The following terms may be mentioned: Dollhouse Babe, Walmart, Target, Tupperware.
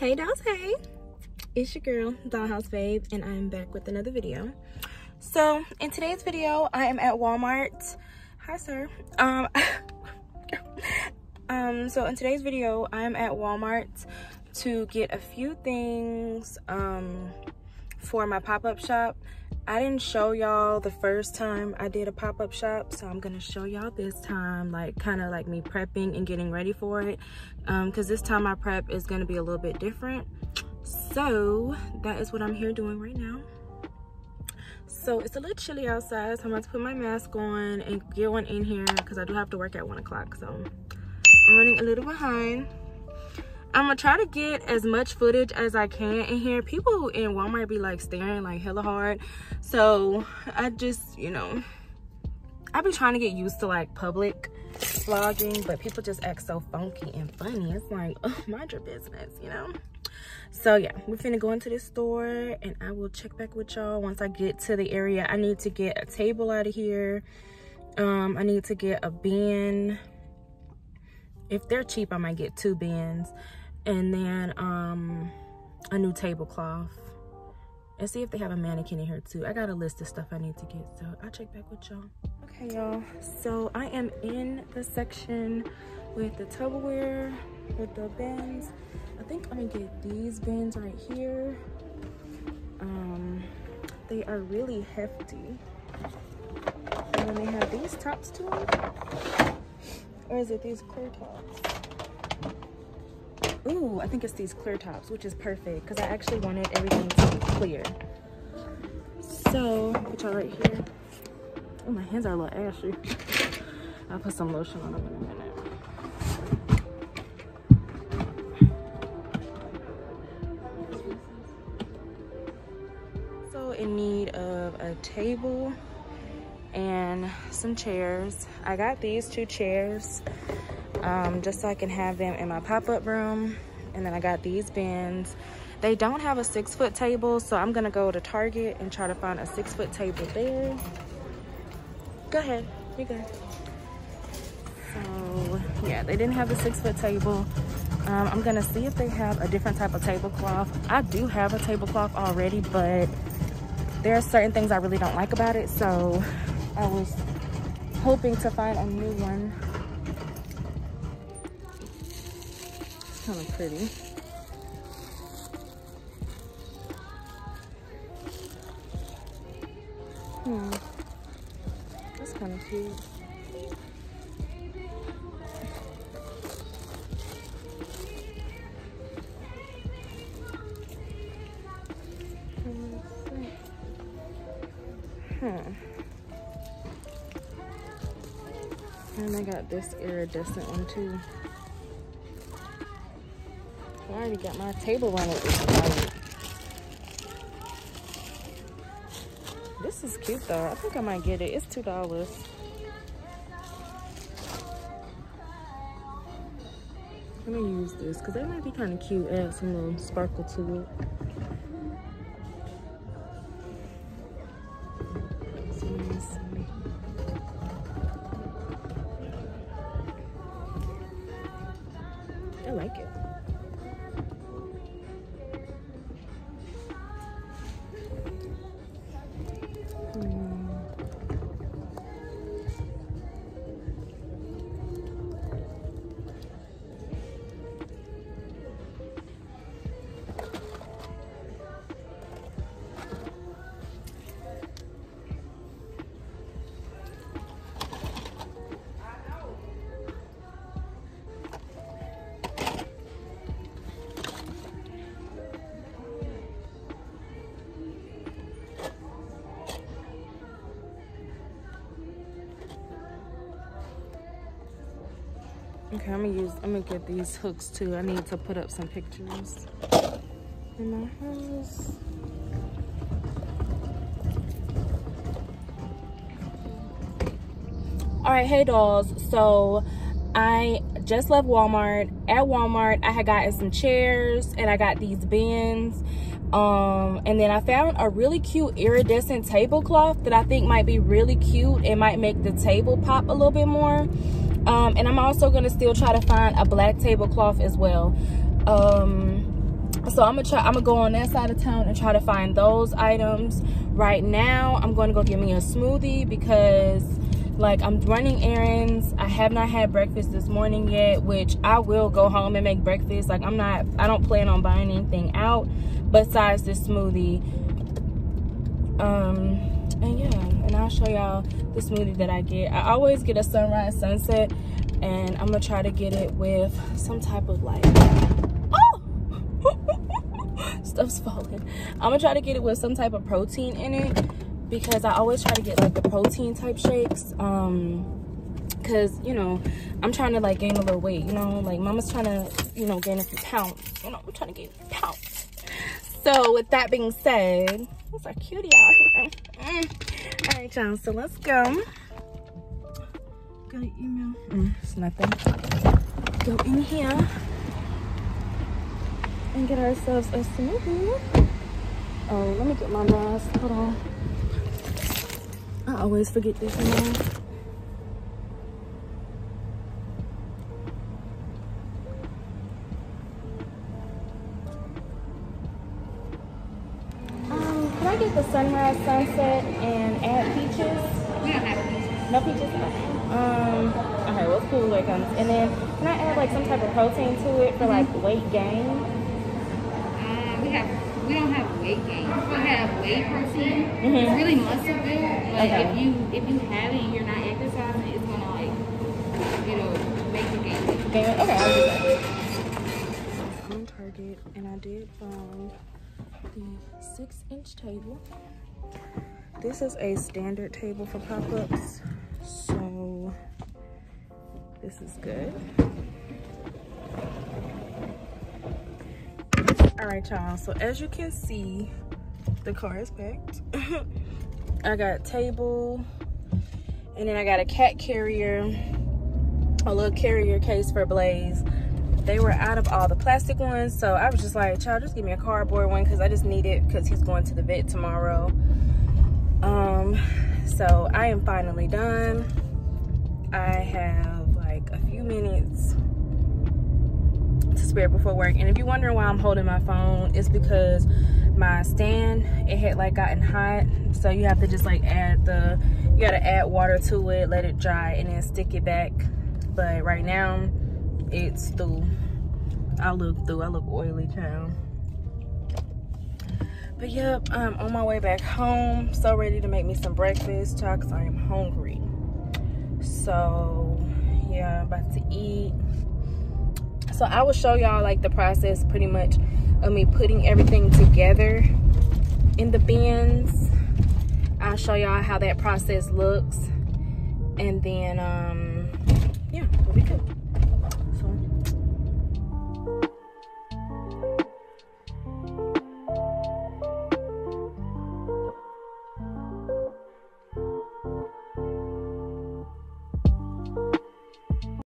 Hey dolls, hey, it's your girl Dollhouse Babe, and I'm back with another video. So in today's video I am at Walmart. Hi sir. So in today's video I'm at Walmart to get a few things for my pop-up shop. I didn't show y'all the first time I did a pop-up shop, so I'm gonna show y'all this time, like kind of like me prepping and getting ready for it, because this time my prep is gonna be a little bit different. So that is what I'm here doing right now. So it's a little chilly outside, so I'm about to put my mask on and get one in here because I do have to work at 1 o'clock, so I'm running a little behind. I'm gonna try to get as much footage as I can in here. People in Walmart be like staring like hella hard, so I just, you know, I've been trying to get used to like public vlogging, but people just act so funky and funny. It's like, oh, mind your business, you know? So yeah, we're finna go into this store and I will check back with y'all once I get to the area. I need to get a table out of here. I need to get a bin. If they're cheap, I might get 2 bins. And then a new tablecloth, and see if they have a mannequin in here too. I got a list of stuff I need to get, so I'll check back with y'all. Okay y'all, so I am in the section with the Tupperware, with the bins. I think I'm gonna get these bins right here. They are really hefty, and then they have these tops too, or is it these clear tops? Ooh, I think it's these clear tops, which is perfect because I actually wanted everything to be clear. So, put y'all right here. Oh, my hands are a little ashy. I'll put some lotion on them in a minute. So, in need of a table and some chairs. I got these 2 chairs. Just so I can have them in my pop-up room. And then I got these bins. They don't have a 6-foot table, so I'm gonna go to Target and try to find a 6-foot table there. Go ahead, you good. So yeah, they didn't have the 6-foot table. I'm gonna see if they have a different type of tablecloth. I do have a tablecloth already, but there are certain things I really don't like about it, so I was hoping to find a new one. Kind of pretty. That's kind of cute. And I got this iridescent one too. I already got my table runner. This is cute though. I think I might get it. It's $2. I'm gonna use this because that might be kind of cute. Add some little sparkle to it. I like it. Okay, I'm gonna get these hooks too. I need to put up some pictures in my house. All right, hey dolls. So I just left Walmart. At Walmart, I had gotten some chairs and I got these bins. And then I found a really cute iridescent tablecloth that I think might be really cute. It might make the table pop a little bit more. And I'm also gonna still try to find a black tablecloth as well. So I'm gonna go on that side of town and try to find those items. Right now I'm going to go get me a smoothie because like I'm running errands. I have not had breakfast this morning yet, which I will go home and make breakfast. Like I don't plan on buying anything out besides this smoothie. And yeah, and I'll show y'all the smoothie that I get. I always get a sunrise sunset, and I'm gonna try to get it with some type of like, stuff's falling. I'm gonna try to get it with some type of protein in it because I always try to get like the protein type shakes. Cause you know, I'm trying to like gain a little weight, you know, like mama's trying to, you know, gain a few pounds, you know, I'm trying to gain a few pounds. So with that being said, those are cutie out here. All right, y'all, so let's go. Got an email. It's nothing. Go in here and get ourselves a smoothie. Oh, let me get my mask. Hold on. I always forget this mask. Can I get the sunrise, sunset, and add peaches? We don't have peaches. No peaches? Okay, well, it's cool where it comes. And then, can I add like some type of protein to it for like weight gain? We don't have weight gain. We have whey protein. It's really muscle building. Like if you have it and you're not exercising, it's gonna like make you gain weight. Okay, I'll do that. I'm on Target and I did find the 6-inch table. This is a standard table for pop-ups, so this is good. All right, y'all, so as you can see, the car is packed. I got a table, and then I got a cat carrier, a little carrier case for Blaze. They were out of all the plastic ones, so I was just like, child, just give me a cardboard one because I just need it because he's going to the vet tomorrow. So I am finally done. I have like a few minutes to spare before work, and if you're wondering why I'm holding my phone, it's because my stand, it had like gotten hot, so you have to just like you gotta add water to it, let it dry, and then stick it back. But right now it's through. I look oily, child. But yep, I'm on my way back home, so ready to make me some breakfast, child, because I am hungry. So yeah, I'm about to eat. So I will show y'all like the process pretty much of me putting everything together in the bins. I'll show y'all how that process looks, and then yeah, we'll be good.